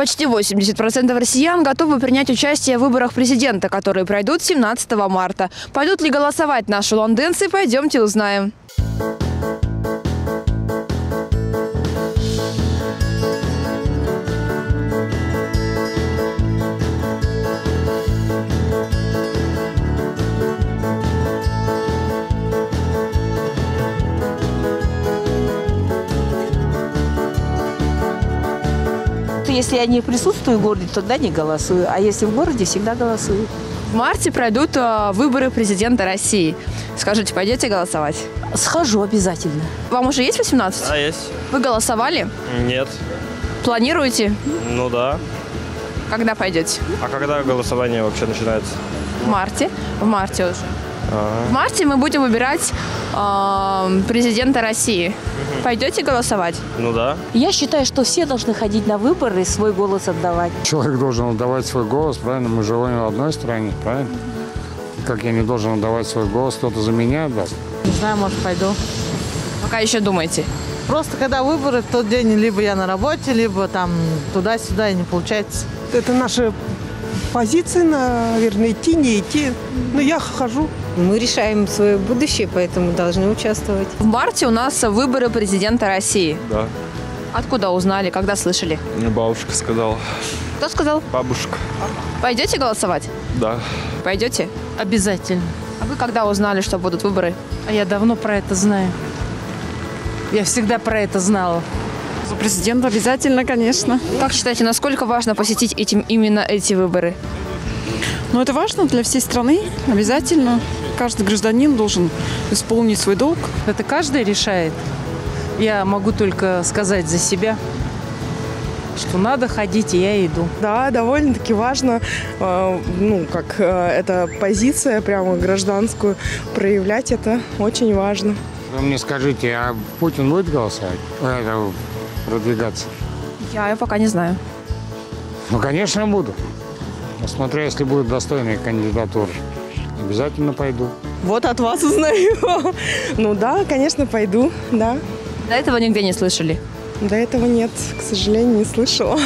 Почти 80% россиян готовы принять участие в выборах президента, которые пройдут 17 марта. Пойдут ли голосовать наши улан-удэнцы, пойдемте узнаем. Если я не присутствую в городе, тогда не голосую. А если в городе, всегда голосую. В марте пройдут выборы президента России. Скажите, пойдете голосовать? Схожу обязательно. Вам уже есть 18? Да, есть. Вы голосовали? Нет. Планируете? Ну да. Когда пойдете? А когда голосование вообще начинается? В марте. В марте уже. Ага. В марте мы будем выбирать президента России. Угу. Пойдете голосовать? Ну да. Я считаю, что все должны ходить на выборы и свой голос отдавать. Человек должен отдавать свой голос, правильно? Мы живем в одной стране, правильно? Как я не должен отдавать свой голос, кто-то за меня отдаст? Не знаю, может, пойду. Пока еще думаете? Просто когда выборы, в тот день либо я на работе, либо там туда-сюда, и не получается. Это наша позиция, наверное, идти, не идти. Но я хожу. Мы решаем свое будущее, поэтому должны участвовать. В марте у нас выборы президента России. Да. Откуда узнали, когда слышали? Мне бабушка сказала. Кто сказал? Бабушка. Пойдете голосовать? Да. Пойдете? Обязательно. А вы когда узнали, что будут выборы? А я давно про это знаю. Я всегда про это знала. За президента обязательно, конечно. Как считаете, насколько важно посетить именно эти выборы? Ну, это важно для всей страны, обязательно. Каждый гражданин должен исполнить свой долг. Это каждый решает. Я могу только сказать за себя, что надо ходить, и я иду. Да, довольно-таки важно, ну, как эта позиция, прямо гражданскую, проявлять это очень важно. Вы мне скажите, а Путин будет голосовать, продвигаться? Я пока не знаю. Ну, конечно, буду. Смотря, если будут достойные кандидатуры, обязательно пойду. Вот от вас узнаю. Ну да, конечно, пойду, да. До этого нигде не слышали? До этого нет, к сожалению, не слышала.